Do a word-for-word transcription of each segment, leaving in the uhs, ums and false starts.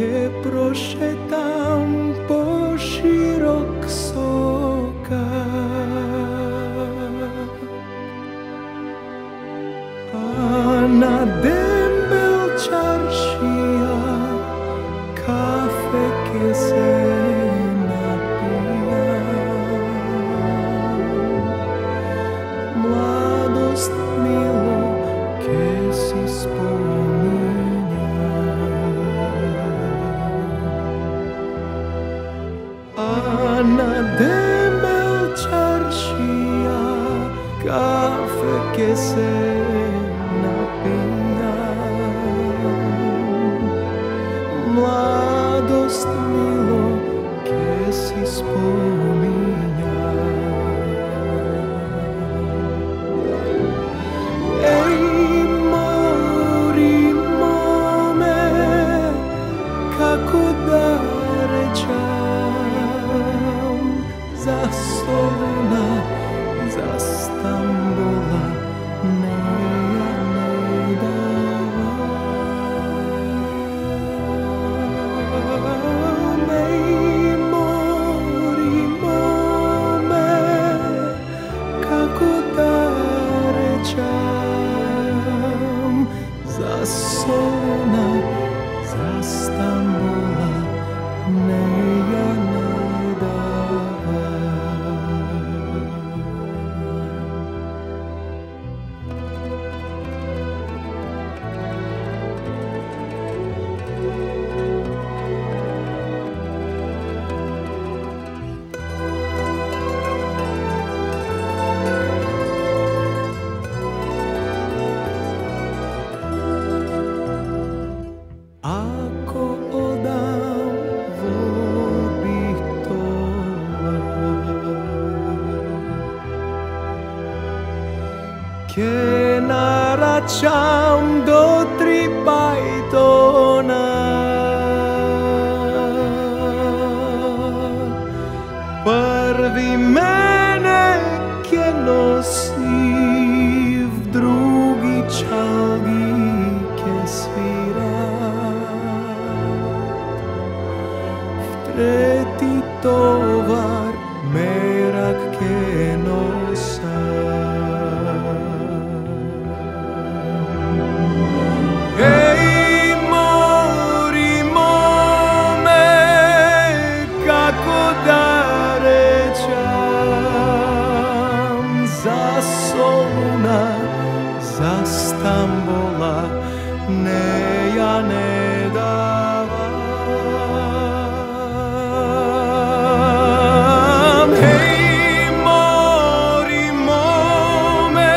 και προσετάν ποσιροξόκα. Αναδέμ μπελτσαρσία κάθε και σένα πια. Mladost milo και σ' Αναδέμελ τσαρσία καφέ και σένα πεινά. Μλάδος μήλο και εσείς πομινιά. Ει μόρι μόμε κακοδάρε τσαρ Soluna, Zastambula, Neya Neyda. Mei mori mome, kako da rečem. Zastoluna, Zastambula, Neya Neyda. Kena racam do tripaitona Prvi mene kje nosi v drugi čalgi kje svira V tretji tovar merak kje nosa Zastambula neja ne davam Hej, mori mome,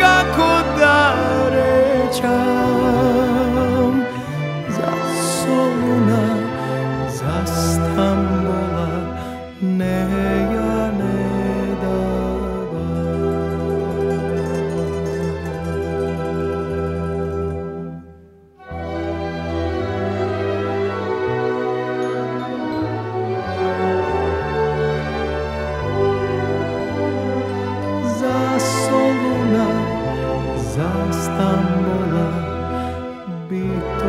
kako da rečam Zastoluna, Zastambula neja ne Zastambula, Zastambula, bit.